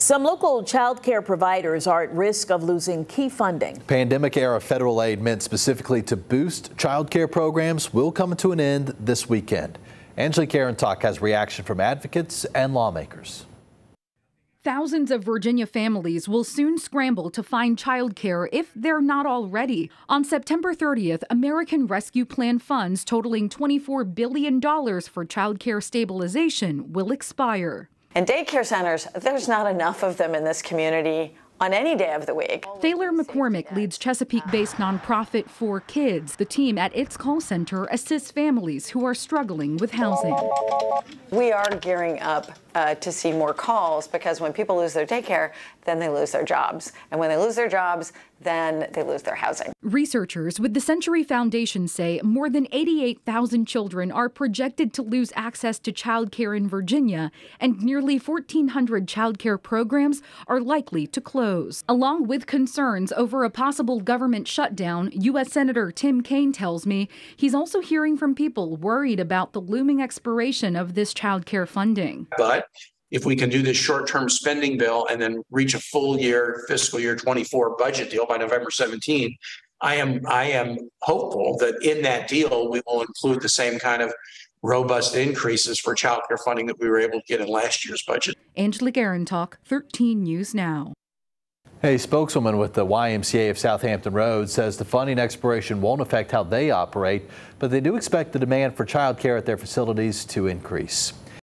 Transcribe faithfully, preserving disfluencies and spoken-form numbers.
Some local child care providers are at risk of losing key funding. Pandemic-era federal aid meant specifically to boost child care programs will come to an end this weekend. Angela Karantok has reaction from advocates and lawmakers. Thousands of Virginia families will soon scramble to find child care if they're not already. On September thirtieth, American Rescue Plan funds totaling twenty-four billion dollars for child care stabilization will expire. And daycare centers, there's not enough of them in this community on any day of the week. Taylor McCormick leads Chesapeake-based nonprofit For Kids. The team at its call center assists families who are struggling with housing. We are gearing up uh, to see more calls, because when people lose their daycare, then they lose their jobs. And when they lose their jobs, then they lose their housing. Researchers with the Century Foundation say more than eighty-eight thousand children are projected to lose access to child care in Virginia, and nearly fourteen hundred child care programs are likely to close. Along with concerns over a possible government shutdown, U S Senator Tim Kaine tells me he's also hearing from people worried about the looming expiration of this child care funding. But if we can do this short-term spending bill and then reach a full year, fiscal year twenty-four budget deal by November seventeenth, I am, I am hopeful that in that deal we will include the same kind of robust increases for child care funding that we were able to get in last year's budget. Angela Karantok, thirteen News Now. A spokeswoman with the Y M C A of South Hampton Roads says the funding expiration won't affect how they operate, but they do expect the demand for child care at their facilities to increase.